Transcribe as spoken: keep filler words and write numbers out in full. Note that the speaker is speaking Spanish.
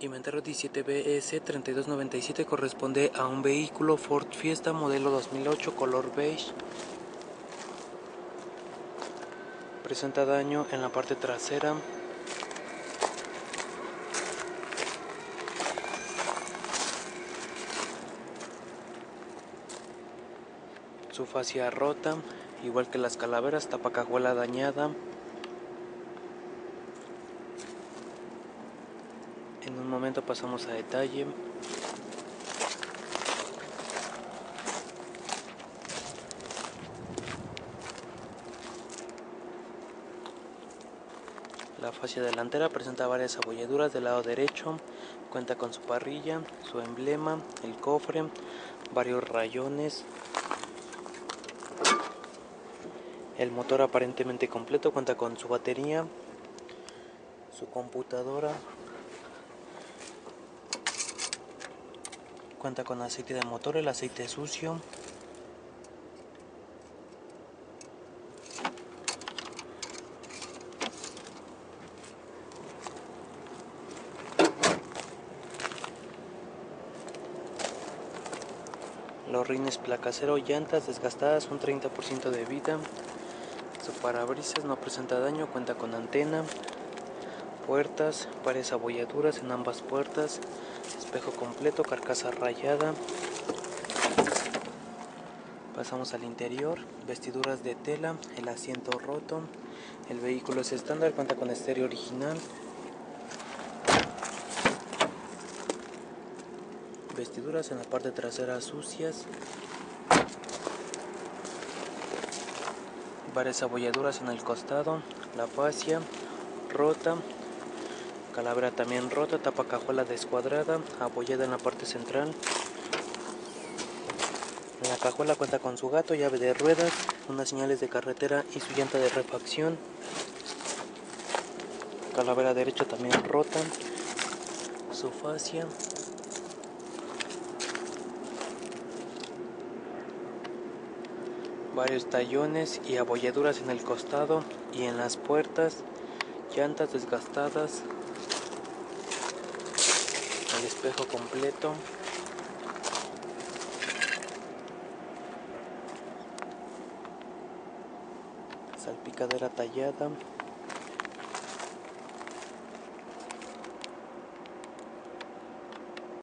Inventario diecisiete B S treinta y dos noventa y siete corresponde a un vehículo Ford Fiesta modelo dos mil ocho color beige. Presenta daño en la parte trasera. Su fascia rota, igual que las calaveras, tapacajuela dañada. En un momento pasamos a detalle. La fascia delantera presenta varias abolladuras del lado derecho, cuenta con su parrilla, su emblema, el cofre, varios rayones. El motor aparentemente completo, cuenta con su batería, su computadora, cuenta con aceite de motor, el aceite sucio, los rines placa cero, llantas desgastadas, un treinta por ciento de vida. Su parabrisas no presenta daño, cuenta con antena, puertas, varias abolladuras en ambas puertas, espejo completo, carcasa rayada. Pasamos al interior, vestiduras de tela, el asiento roto. El vehículo es estándar, cuenta con estéreo original. Vestiduras en la parte trasera sucias. Varias abolladuras en el costado, la fascia rota, calavera también rota, tapacajuela descuadrada, apoyada en la parte central. En la cajuela cuenta con su gato, llave de ruedas, unas señales de carretera y su llanta de refacción. Calavera derecha también rota, su fascia. Varios tallones y abolladuras en el costado y en las puertas, llantas desgastadas, el espejo completo, salpicadera tallada.